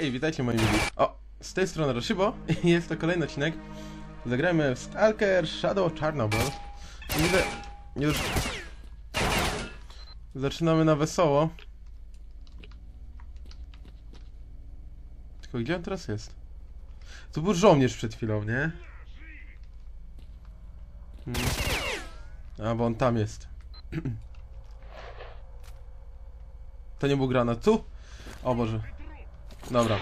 Hej, witajcie moi ludzie. O, z tej strony Roshibo i jest to kolejny odcinek. Zagrajmy w Stalker Shadow of Chernobyl. Już zaczynamy na wesoło. Tylko gdzie on teraz jest? To był żołnierz przed chwilą, nie? A, bo on tam jest. To nie był granat tu? O Boże. Dobra.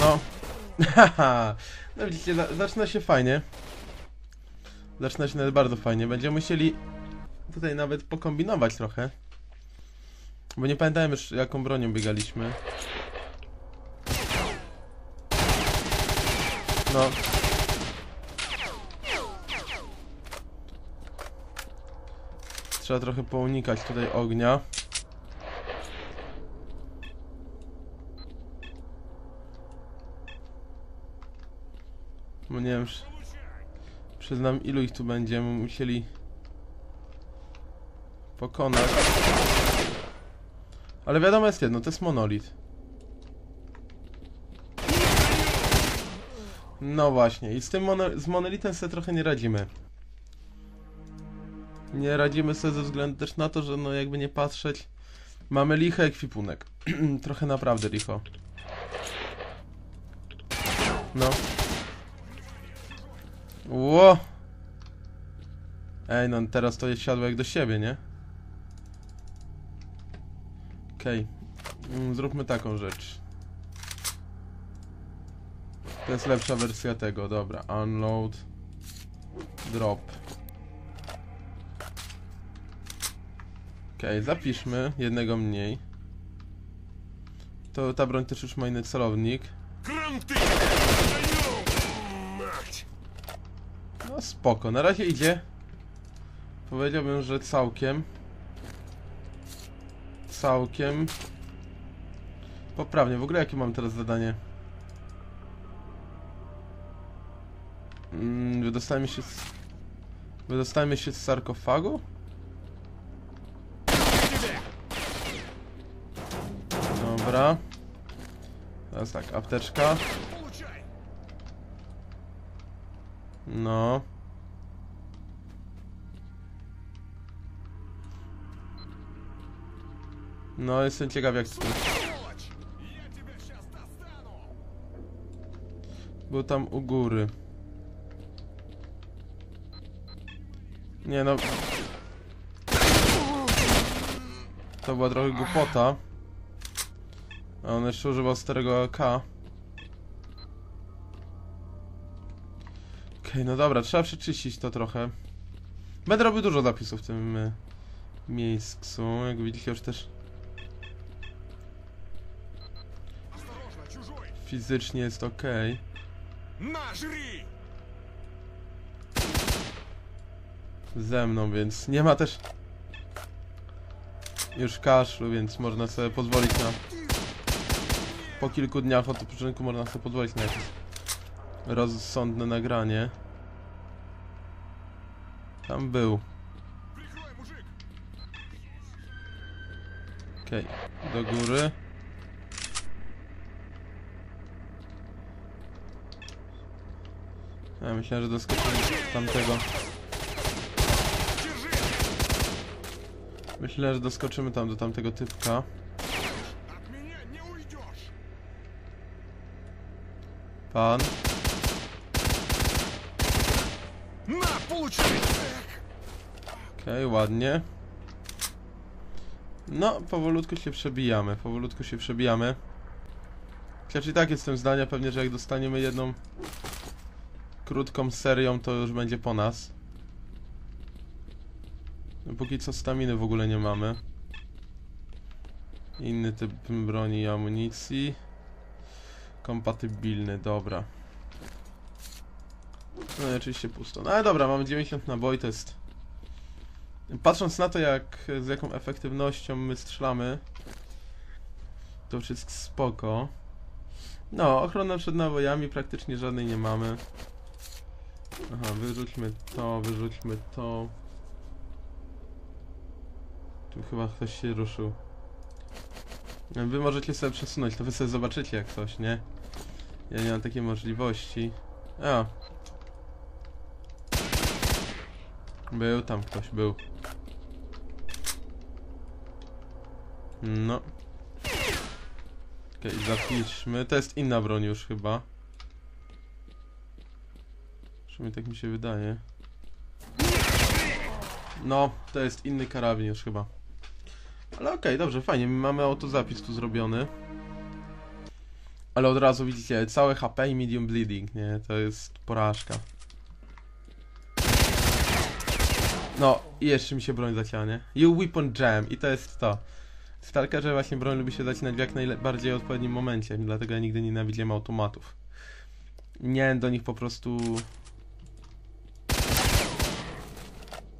No. No widzicie, zaczyna się fajnie. Zaczyna się nawet bardzo fajnie. Będziemy musieli tutaj nawet pokombinować trochę. Bo nie pamiętałem już jaką bronią biegaliśmy. No. Trzeba trochę pounikać tutaj ognia. Bo nie wiem, przyznam, ilu ich tu będziemy musieli pokonać. Ale wiadomo jest jedno, to jest monolit. No właśnie, i z tym monolitem sobie trochę nie radzimy. Nie radzimy sobie ze względu też na to, że no jakby nie patrzeć, mamy lichy ekwipunek. Trochę naprawdę licho. No. Ło! Ej, no teraz to jest siadło jak do siebie, nie? Okej. Zróbmy taką rzecz. To jest lepsza wersja tego, dobra. Unload. Drop. Okej, zapiszmy. Jednego mniej. To ta broń też już ma inny celownik. No spoko, na razie idzie. Powiedziałbym, że całkiem. Całkiem. Poprawnie, w ogóle jakie mam teraz zadanie? Wydostajemy się z sarkofagu? Dobra. Teraz tak, apteczka. No. No, jestem ciekaw jak to... Był tam u góry. Nie no... To była trochę głupota. A on jeszcze używał starego AK. Okej, no dobra, trzeba przeczyścić to trochę. Będę robił dużo zapisów w tym miejscu, jak widzicie już też. Fizycznie jest okej. Ze mną, więc nie ma też już kaszlu, więc można sobie pozwolić na... Po kilku dniach odpoczynku można sobie pozwolić na jakieś rozsądne nagranie. Tam był. Okej, do góry. Ja myślałem, że doskoczyłem tamtego. Myślę, że doskoczymy tam do tamtego typka. Pan. Okej, ładnie. No, powolutku się przebijamy, powolutku się przebijamy. Chociaż i tak jestem zdania pewnie, że jak dostaniemy jedną krótką serią, to już będzie po nas. Póki co staminy w ogóle nie mamy. Inny typ broni i amunicji. Kompatybilny, dobra. No i oczywiście pusto. No ale dobra, mamy 90 naboi, to jest... Patrząc na to, z jaką efektywnością my strzelamy, to wszystko spoko. No, ochrona przed nabojami praktycznie żadnej nie mamy. Aha, wyrzućmy to, wyrzućmy to. Tu chyba ktoś się ruszył. Wy możecie sobie przesunąć, to wy sobie zobaczycie jak coś, nie? Ja nie mam takiej możliwości. A. Był tam ktoś, był. No. Okej, zapiszmy. To jest inna broń już chyba. Przynajmniej tak mi się wydaje. No, to jest inny karabin już chyba. Ale okej, dobrze, fajnie. Mamy autozapis tu zrobiony. Ale od razu widzicie, całe HP i medium bleeding, nie? To jest porażka. No, i jeszcze mi się broń zacięła, nie? You weapon jam, i to jest to. Stalker, że właśnie broń lubi się zacinać w jak najbardziej odpowiednim momencie. Dlatego ja nigdy nie nienawidziłem automatów. Miałem do nich po prostu...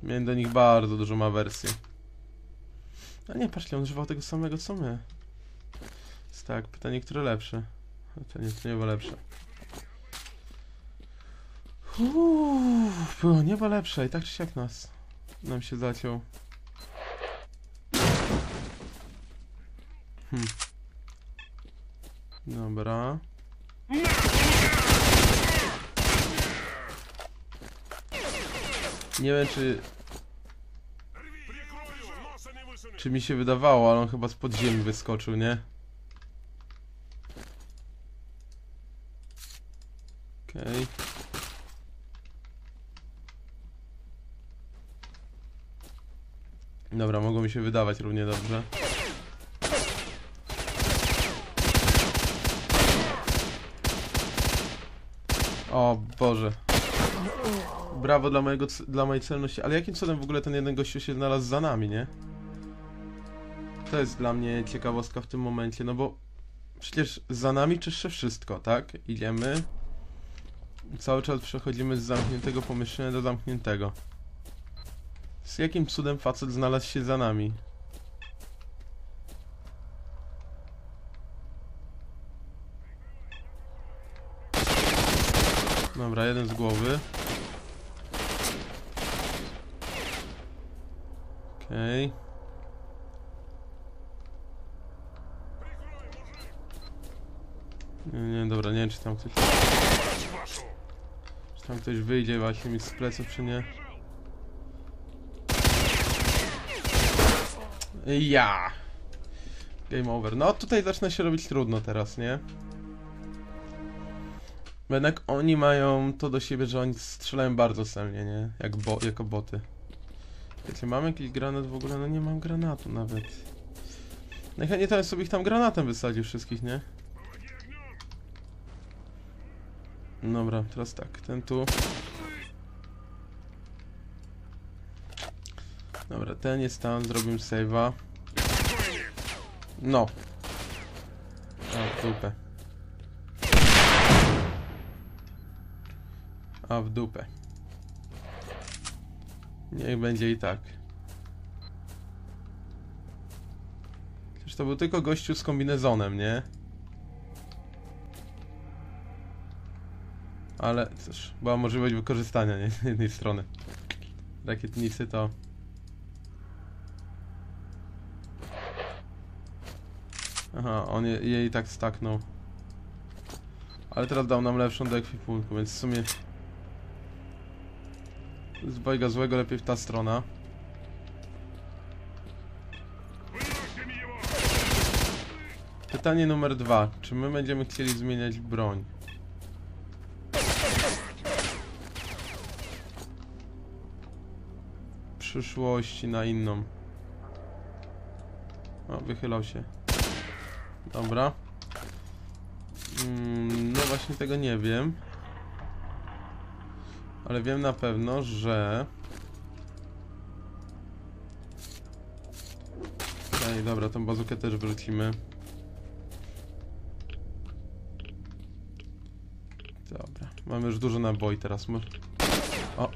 Miałem do nich bardzo dużą awersję. A nie, patrzcie, on używał tego samego co my. Jest tak, pytanie, które lepsze? To niebo lepsze. Było niebo lepsze i tak czy siak nas. Nam się zaciął. Dobra. Nie wiem czy mi się wydawało, ale on chyba z podziemi wyskoczył, nie? Okej. Dobra, mogło mi się wydawać równie dobrze. O Boże. Brawo dla mojej celności. Ale jakim cudem w ogóle ten jeden gościu się znalazł za nami, nie? To jest dla mnie ciekawostka w tym momencie, no bo przecież za nami czyszczy wszystko, tak? Idziemy. Cały czas przechodzimy z zamkniętego pomieszczenia do zamkniętego. Z jakim cudem facet znalazł się za nami? Dobra, jeden z głowy. Okej. Nie, dobra, nie wiem czy tam ktoś... Czy tam ktoś wyjdzie właśnie mi z pleców, czy nie? Ja! Game over. No tutaj zaczyna się robić trudno teraz, nie? Jednak oni mają to do siebie, że oni strzelają bardzo celnie, nie? Jako boty. Wiecie, mam jakiś granat w ogóle? No nie mam granatu nawet. Najchętniej to jest sobie ich tam granatem wysadził wszystkich, nie? Dobra, teraz tak, ten tu. Dobra, ten jest tam, zrobimy save'a. No. A w dupę. A w dupę. Niech będzie i tak. Przecież to był tylko gościu z kombinezonem, nie? Ale cóż, była możliwość wykorzystania, nie? Z jednej strony. Rakietnicy to... Aha, on jej tak staknął. Ale teraz dał nam lepszą do ekwipunku, więc w sumie... Z bojga złego lepiej w ta strona. Pytanie numer 2. Czy my będziemy chcieli zmieniać broń? W przyszłości na inną. O, wychylał się. Dobra. No właśnie tego nie wiem. Ale wiem na pewno, że... Okej, dobra, tą bazukę też wrócimy. Dobra, mamy już dużo naboi teraz. O!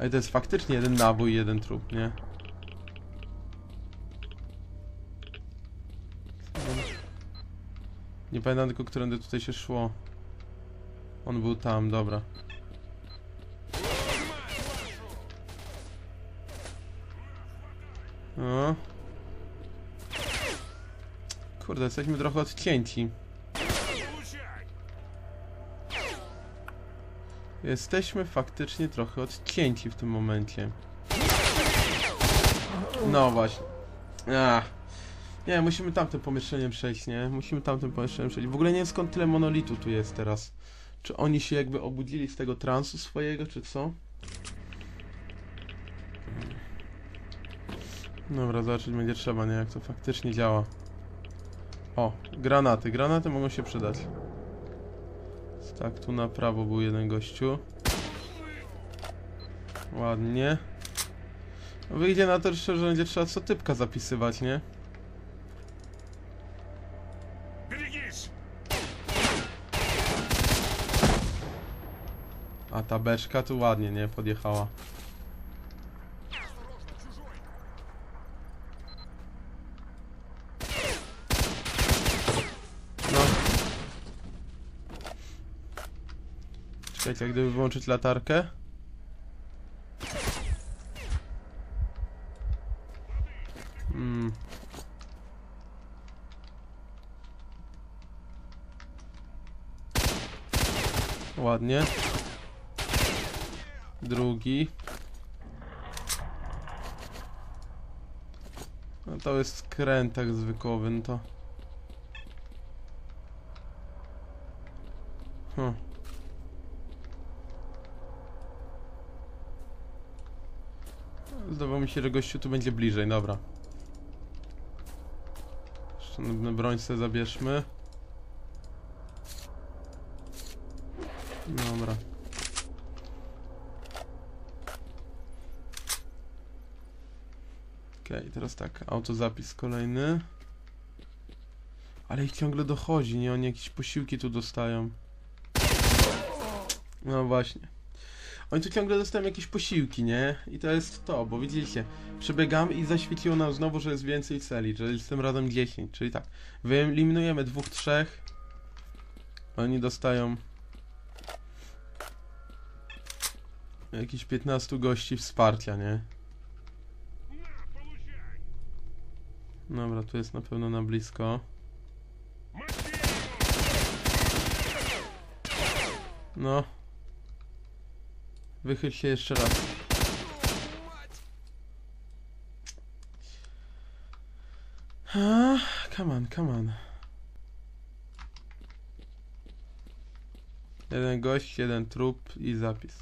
Ej, to jest faktycznie jeden nabój i jeden trup, nie? Nie pamiętam tylko, którędy tutaj się szło. On był tam, dobra. O. Kurde, jesteśmy trochę odcięci. Jesteśmy faktycznie trochę odcięci w tym momencie. No właśnie. Ach. Nie, musimy tamtym pomieszczeniem przejść, nie? Musimy tamtym pomieszczeniem przejść. W ogóle nie wiem, skąd tyle monolitu tu jest teraz. Czy oni się jakby obudzili z tego transu swojego, czy co? Dobra, zobaczyć będzie trzeba, nie? Jak to faktycznie działa. O, granaty. Granaty mogą się przydać. Tak, tu na prawo był jeden gościu. Ładnie. Wyjdzie na to, że będzie trzeba co typka zapisywać, nie? A ta beczka tu ładnie, nie? Podjechała. No. Czekajcie, gdyby włączyć latarkę. Ładnie. Drugi. No to jest skręt tak zwykły, no to... Zdawało mi się, że gościu tu będzie bliżej, dobra. Jeszcze broń sobie zabierzmy. Dobra. Okej, teraz tak, autozapis kolejny. Ale ich ciągle dochodzi, nie? Oni jakieś posiłki tu dostają. No właśnie. Oni tu ciągle dostają jakieś posiłki, nie? I to jest to, bo widzicie, przebiegam i zaświeciło nam znowu, że jest więcej celi, czyli z tym razem 10, czyli tak. Wyeliminujemy dwóch, trzech. Oni dostają... Jakichś 15 gości wsparcia, nie? Dobra, tu jest na pewno na blisko. No. Wychyl się jeszcze raz. Come on, come on. Jeden gość, jeden trup i zapis.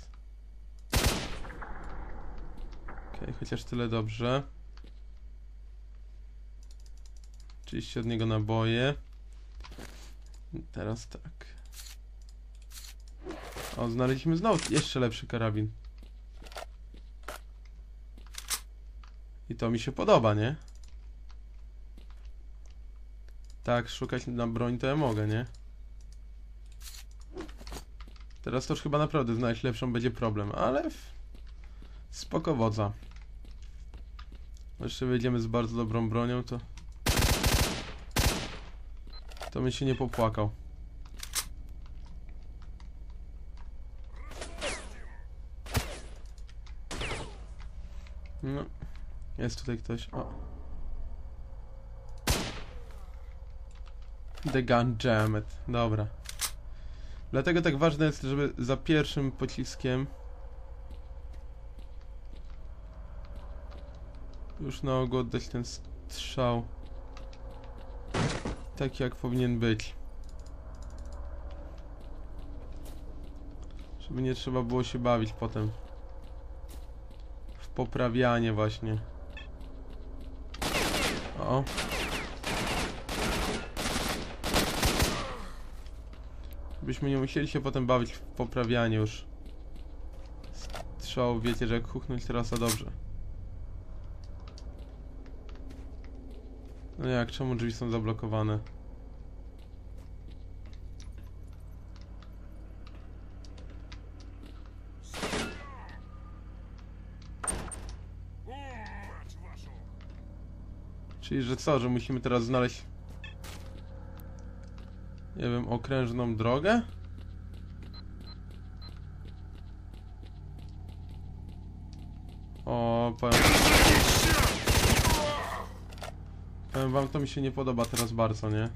Chociaż tyle dobrze. Oczywiście od niego naboje. Teraz tak. O, znaleźliśmy znowu jeszcze lepszy karabin. I to mi się podoba, nie? Tak, szukać na broń to ja mogę, nie? Teraz to już chyba naprawdę znaleźć lepszą będzie problem, ale... Spoko wodza. Jeszcze wyjdziemy z bardzo dobrą bronią, to... To bym się nie popłakał. No. Jest tutaj ktoś. O. The gun jammed. Dobra. Dlatego tak ważne jest, żeby za pierwszym pociskiem... Już na ogół oddać ten strzał. Tak jak powinien być. Żeby nie trzeba było się bawić potem. W poprawianie właśnie. O. Żebyśmy nie musieli się potem bawić w poprawianie już. Strzał, wiecie, że jak huchnąć teraz, a dobrze. No jak, czemu drzwi są zablokowane? Czyli, że co, że musimy teraz znaleźć... Nie wiem, okrężną drogę? O, powiem... powiem wam, to mi się nie podoba teraz bardzo, nie?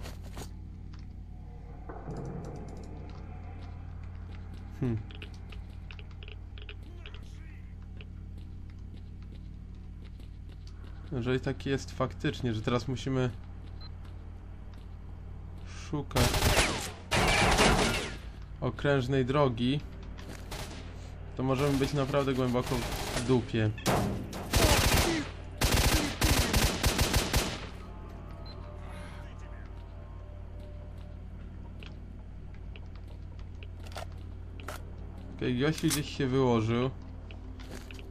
Jeżeli tak jest faktycznie, że teraz musimy szukać okrężnej drogi, to możemy być naprawdę głęboko w dupie. Okej, gościu gdzieś się wyłożył,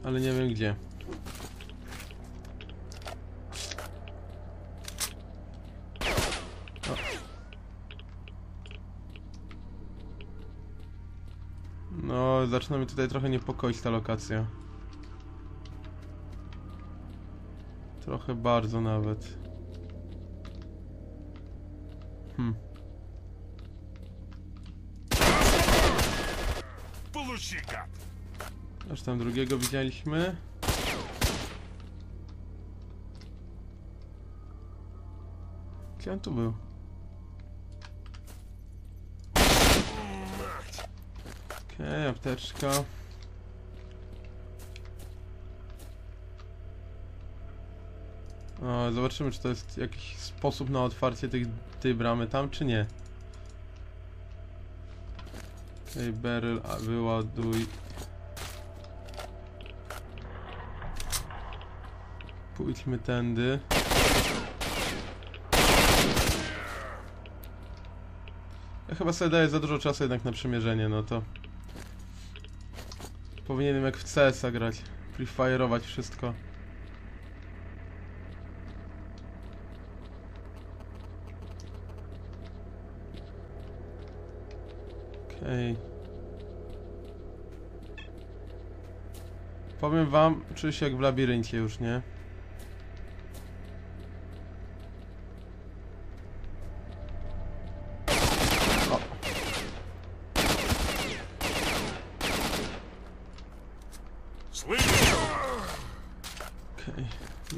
ale nie wiem gdzie. No, zaczyna mnie tutaj trochę niepokoić ta lokacja. Trochę bardzo nawet. Aż tam drugiego widzieliśmy. Gdzie on tu był? Okej, apteczka. O, zobaczymy, czy to jest jakiś sposób na otwarcie tej bramy tam, czy nie. Okej, beryl, wyładuj. Pójdźmy tędy. Ja chyba sobie daję za dużo czasu jednak na przymierzenie, no to... Powinienem jak w CS-a grać, prefire'ować wszystko. Okej. Powiem wam, czuję się jak w labiryncie już, nie?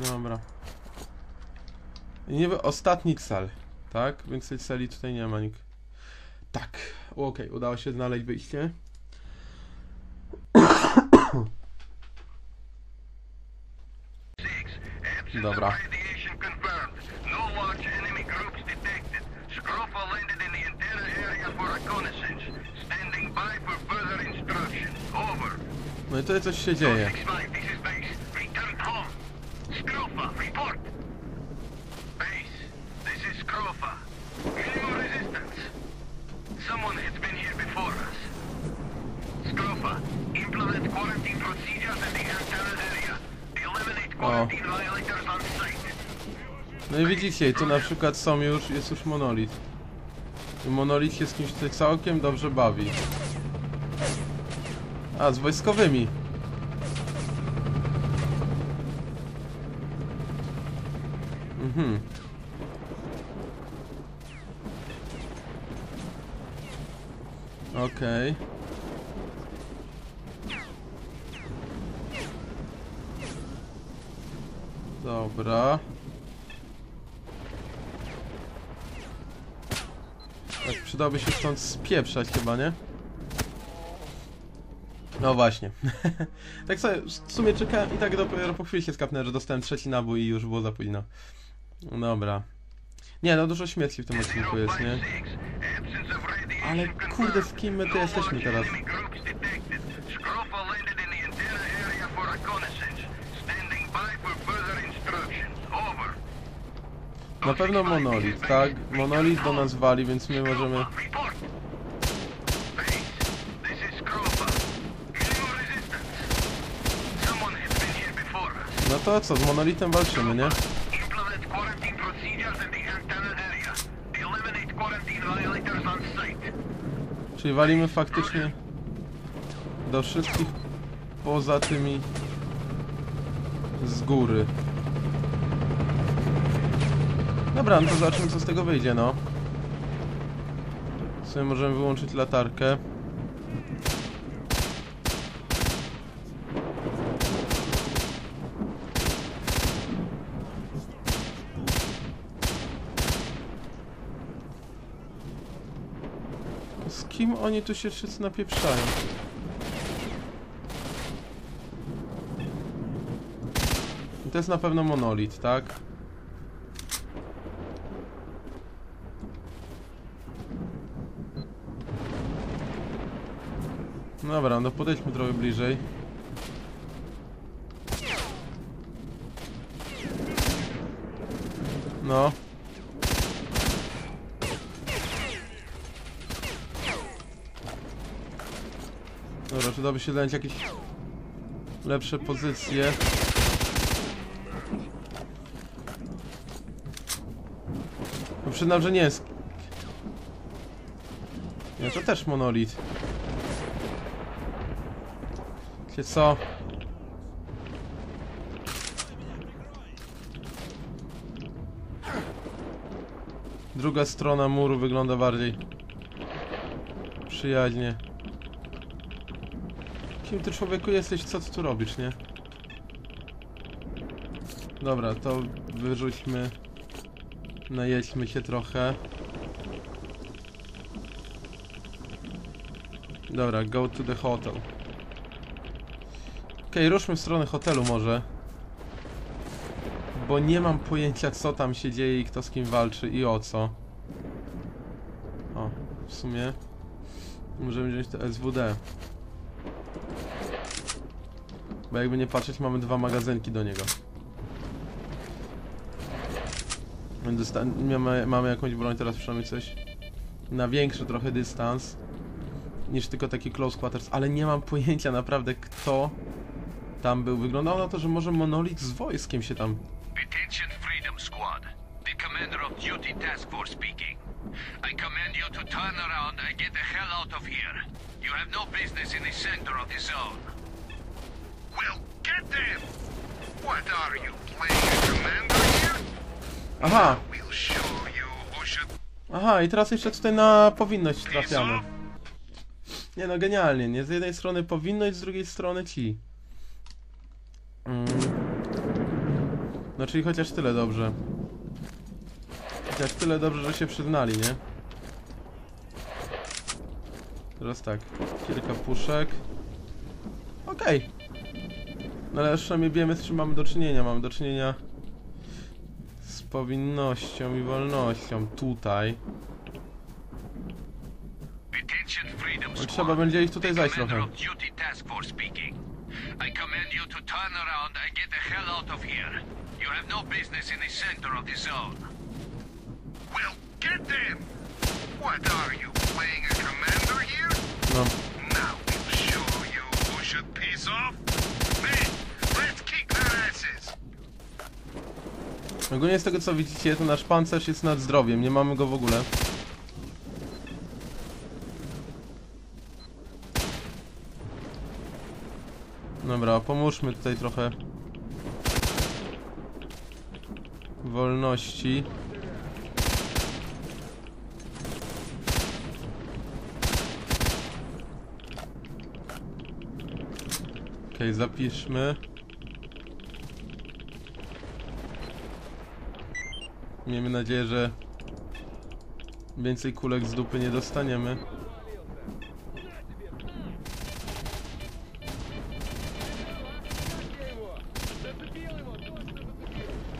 Dobra. Nie wiem, ostatni cel, tak? Więcej celi tutaj nie ma nikt. Tak, okej, udało się znaleźć wyjście. Dobra. No i tutaj coś się dzieje. O. No i widzicie, tu na przykład są już, jest już monolit. Monolit się z kimś tutaj całkiem dobrze bawi. A, z wojskowymi. Okej. Dobra. Tak, przydałoby się stąd spieprzać chyba, nie? No właśnie. Tak sobie w sumie czekałem i tak dopiero po chwili się skapnę, że dostałem trzeci nabój i już było za późno. Dobra. Nie, no dużo śmierci w tym odcinku jest, nie? Ale kurde, z kim my tu jesteśmy teraz? Na pewno monolit, tak? Monolit do nas wali, więc my możemy... No to co, z monolitem walczymy, nie? Czyli walimy faktycznie do wszystkich poza tymi z góry. Dobra, no to zobaczymy, co z tego wyjdzie, no. Sobie możemy wyłączyć latarkę. kim oni tu się wszyscy napieprzają? I to jest na pewno monolit, tak? Dobra, no podejdźmy trochę bliżej. No. Dobra, czy dałoby się dać jakieś lepsze pozycje? No przyznam, że nie jest. Nie, to też monolit. Wiecie co? Druga strona muru wygląda bardziej przyjaźnie. Kim ty, człowieku, jesteś? Co ty tu robisz, nie? Dobra, to wyrzućmy. Najedźmy się trochę. Dobra, go to the hotel. Okej, ruszmy w stronę hotelu może. Bo nie mam pojęcia, co tam się dzieje i kto z kim walczy i o co. O, w sumie możemy wziąć to SWD. Bo jakby nie patrzeć, mamy dwa magazynki do niego. Mamy jakąś broń teraz, przynajmniej coś na większy trochę dystans niż tylko taki close quarters, ale nie mam pojęcia naprawdę, kto tam był. Wyglądało na to, że może monolit z wojskiem się tam... Attention Freedom Squad. The commander of duty task force speaking. I command you to turn around and get the hell out of here. You have no business in the center of the zone. We'll get them! What are you, playing a commander here? Aha! Aha, i teraz jeszcze tutaj na powinność trafiamy. Nie no, genialnie, nie? Z jednej strony powinność, z drugiej strony ci. No czyli chociaż tyle dobrze. Chociaż tyle dobrze, że się przyznali, nie? Teraz tak, kilka puszek. Okej. No ale przynajmniej wiemy, z czym mamy do czynienia. Mamy do czynienia z powinnością i wolnością tutaj. No, trzeba będzie ich tutaj zajść trochę. I command you to turn around and get the hell out of here. You have no business in the center of the zone. We'll get them! What are you, playing a commander here? No. Now we'll show you who should piss off. Man, let's kick their asses! Ogólnie z tego, co widzicie, to nasz pancerz jest nad zdrowiem. Nie mamy go w ogóle. Dobra, pomóżmy tutaj trochę wolności. Okej, zapiszmy. Miejmy nadzieję, że więcej kulek z dupy nie dostaniemy.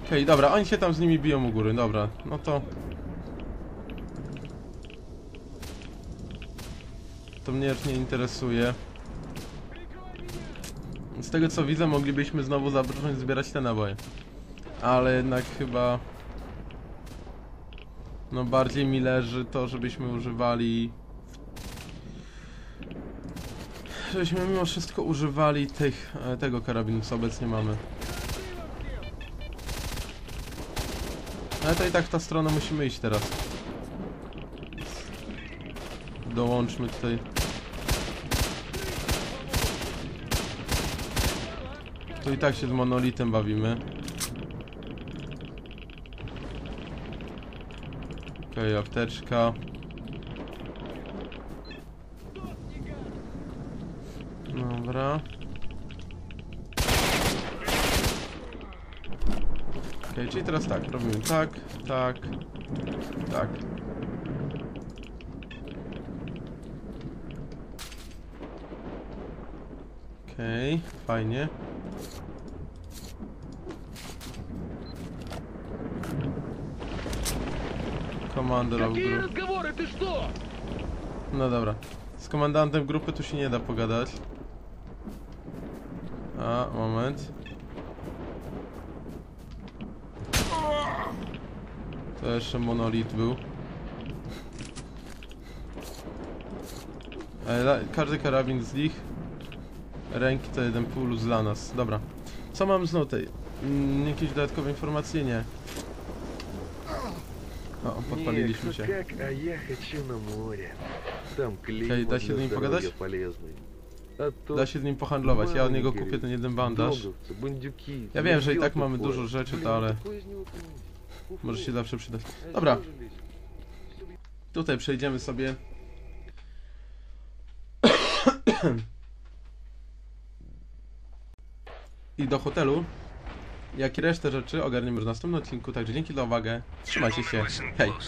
Okej, dobra, oni się tam z nimi biją u góry, dobra, no to... To mnie już nie interesuje. Z tego, co widzę, moglibyśmy znowu zacząć zbierać te naboje. Ale jednak chyba... No bardziej mi leży to, żebyśmy używali... Żebyśmy mimo wszystko używali tego karabinu, co obecnie mamy. Ale to i tak w ta strona musimy iść teraz. Dołączmy tutaj. Tu i tak się z monolitem bawimy. Okej, apteczka. Dobra. Okay, czyli teraz tak, robimy tak, tak, tak. Okej, fajnie. Komandor grupy. No dobra. Z komandantem grupy tu się nie da pogadać. A, moment. To jeszcze monolit był. Każdy karabin z nich. Ręki to jeden plus dla nas. Dobra. Co mam z nuty? Jakieś dodatkowe informacje? Nie. O, podpaliliśmy się. Okej, da się z nim pogadać? Da się z nim pohandlować. Ja od niego kupię ten jeden bandaż. Ja wiem, że i tak mamy dużo rzeczy, to ale... może się zawsze przydać. Dobra. Tutaj przejdziemy sobie. I do hotelu, jak i resztę rzeczy ogarniemy w następnym odcinku. Także dzięki za uwagę. Trzymajcie się. Hej.